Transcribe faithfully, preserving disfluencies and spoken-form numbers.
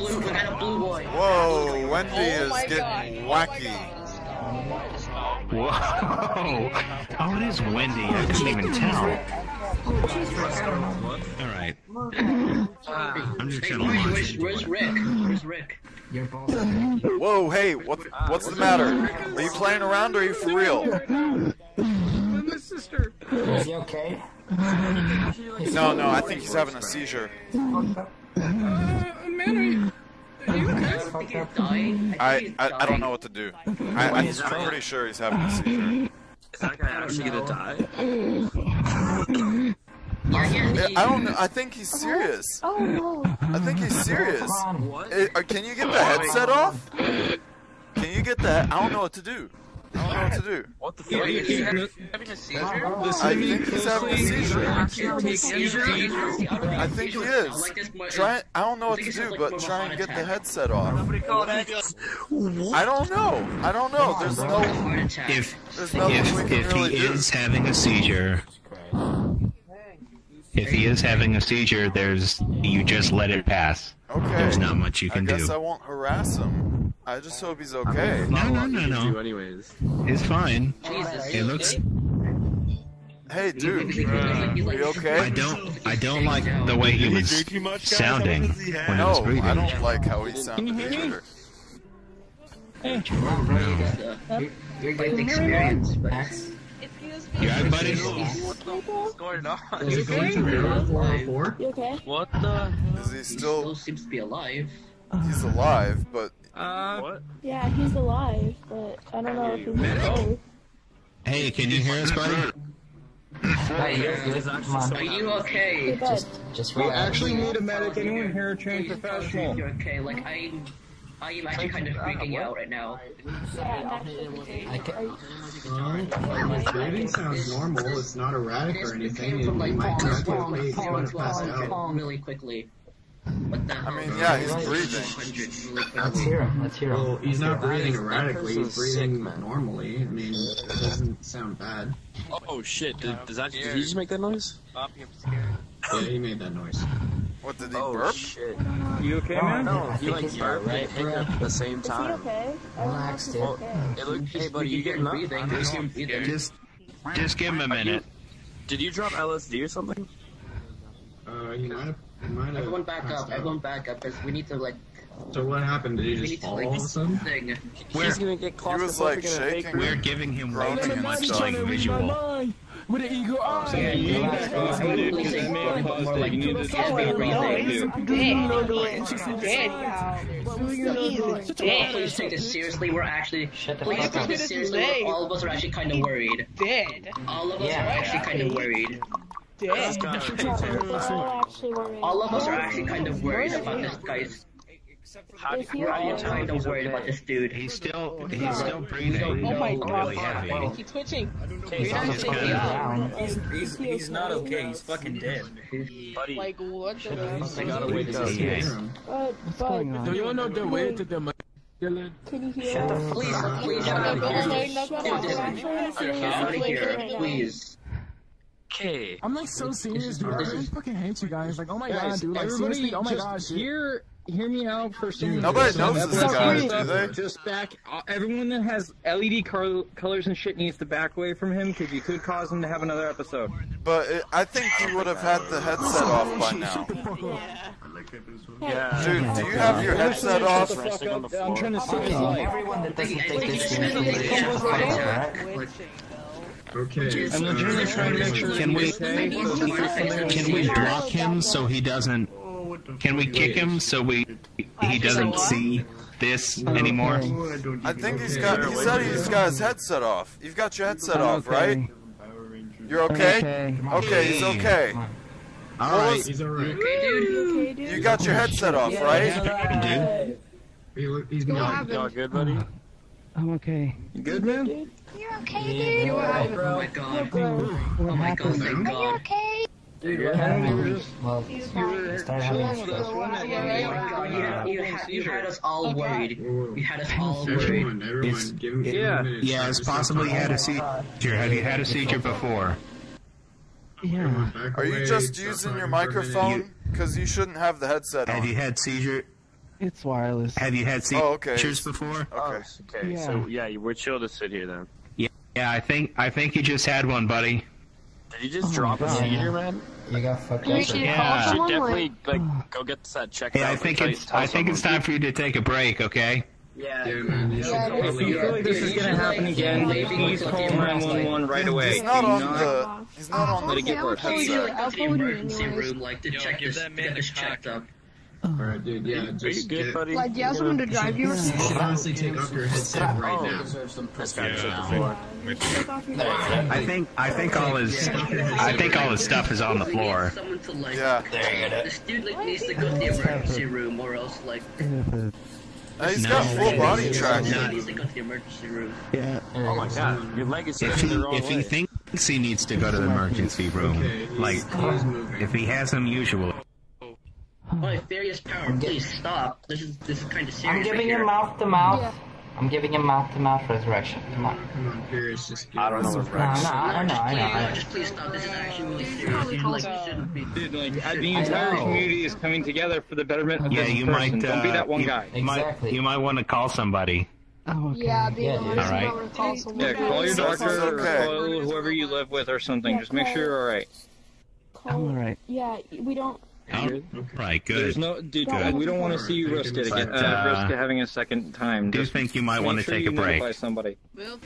Blue, I got a blue boy. Whoa, Wendy is getting wacky. Whoa. Oh, it is Wendy. I couldn't even tell. All right. I'm just gonna watch. Where's Rick? Where's Rick? Whoa, hey, what, what's the matter? Are you playing around or are you for real? My sister. Is he okay? No, no, I think he's having a seizure. Uh, Mary, are you okay? I, I, I don't know what to do. I, I'm pretty sure he's having a seizure. Is that guy actually gonna die? I don't know. I think he's serious. Oh no. I think he's serious. Can you get the headset off? Can you get that? I don't know what to do. I don't know what to do. What the fuck? He's having a seizure? I think he's having a seizure. I think he is. Try, I don't know what to do, but try and get the headset off. I don't know. I don't know. There's no... If, if, if he is having a seizure... If he is having a seizure, there's... You just let it pass. Okay. There's not much you can do. I guess I won't harass him. I just hope he's okay. No, no, no, no. Anyways, it's fine. Jesus. It looks. Hey, dude. Are you okay? I don't. I don't like the way he was sounding when I was breathing. No, I don't like how he sounded either. You're getting experience, Max. Yeah, buddy. What's going on? Is he going to real four oh four? You okay? What the? Is he still? Still seems to be alive. He's alive, but. Uh, what? Yeah, he's alive, but I don't know if he's alive. Hey, can you hear us, buddy? Are you okay? Just, just we actually need a medic. Anyone here a trained professional? You're okay. Like I, I am actually kind of freaking out right now. Yeah, I can. My breathing sounds normal. It's not erratic or anything. It might just be he's going to pass out really quickly. What the I mean, yeah, he's breathing. Let's hear him. Let's hear him. Well, he's not breathing erratically. He's breathing normally. I mean, it doesn't sound bad. Oh shit! Did, does that? Did he just make that noise? Yeah, he made that noise. What did he oh, burp? Shit. You okay, oh, man? No, he like burped right at the same time. Is he okay? Relax, dude. Well, okay. It looked, hey, buddy, you getting breathing? Just, just give him a minute. You, did you drop L S D or something? Uh, you might have. Everyone back up, out. everyone back up, because we need to, like... So what happened? Did you just fall all of a sudden? He's gonna get caught. Like, we're giving him way too much, like, visual. With an eagle eye! Yeah, you guys, please take this seriously, we're actually... Please take this seriously, all of us are actually kind of worried. Dead. All of us are actually kind of worried. Yeah. All of us are actually kind of worried about this guy's. We're all kind of worried about this dude. He's still, he's still breathing. Oh my god! Why keep twitching? He's not okay. He's fucking dead. Like what? I gotta wake up. Do you know the way to the? Can you hear? Shut up! Please, please, shut up! Please. Okay. I'm like so serious, dude. I really fucking hate you guys. Like, oh my god, dude. Like, seriously, oh my gosh. Hear, hear me out for some. Nobody knows this guy, do they? Just back. Everyone that has L E D colors and shit needs to back away from him because you could cause him to have another episode. But it, I think he would have had the headset off by now. Yeah. Yeah. Dude, do you have your headset off? I'm trying to save everyone that doesn't think this is. Okay. I'm legitimately trying to make sure. Can we can we block him so he doesn't? Can we kick him so we he doesn't see this anymore? I think he's got. He said he's got his headset off. You've got your headset off, right? You're okay. Okay, he's okay. All right. He's alright. You got your headset off, right? Dude. He's gonna be all good, buddy. I'm okay. You good, man? You're okay, dude. You're right, bro. Oh my god. Oh my god, thank god. Are you okay? Dude, what happened? Well, you had us all worried. You had us all worried. Yeah, yeah, it's possible you had a seizure. Have you had a seizure before? Yeah. Are you just using your microphone? Because you shouldn't have the headset on. Have you had seizure? It's wireless. Have you had seizures oh, okay. before? Okay. Oh, okay. Yeah. So yeah, we're chill to sit here then. Yeah. Yeah. I think I think you just had one, buddy. Did you just oh drop a seizure, man? You got fucked up. You yeah. should definitely like go get that checked hey, out. I think it's I think someone. it's time for you to take a break. Okay. Yeah. Dude, yeah, yeah totally if you feel like this is gonna happen again, please call nine one one right away. He's not on the. He's not on the. Emergency room, like to check this, get this checked up. Alright, dude, yeah, just Are you good, get, buddy? Like, do you have someone to drive you or something? Honestly, take off your headset right oh, now. Yeah. I think, I think all his, I think all his stuff is on the floor. Yeah, there you go. This dude, like, needs to go to the emergency room or else, like... He's got full body tracking. He needs to go to the emergency room. Yeah. Oh my god, your leg is in the wrong way. If he thinks he needs to go to the emergency room, like, if he has unusual... My various power, please stop. This is this is kind of serious. I'm giving right him here. mouth to mouth. Yeah. I'm giving him mouth to mouth resurrection. Come on. Come on, Furious. Just I don't know. No, no, I don't know. I know. I know. Just please stop. This is actually really serious. Dude, like, you shouldn't be. Dude, like, the entire community is coming together for the betterment of yeah, this you person. Might, uh, Don't be that one you, guy. Exactly. Might, you might want to call somebody. Oh, okay. Yeah, be yeah, all right. Call yeah, call your doctor or call whoever you live with or something. Just make sure you're all right. I'm all right. Yeah, we don't. Oh, okay. Right, good. There's no, dude, good. We don't want to see you risk it again. Uh, risk having a second time. Do you think you might want to sure take a break? By somebody. Well.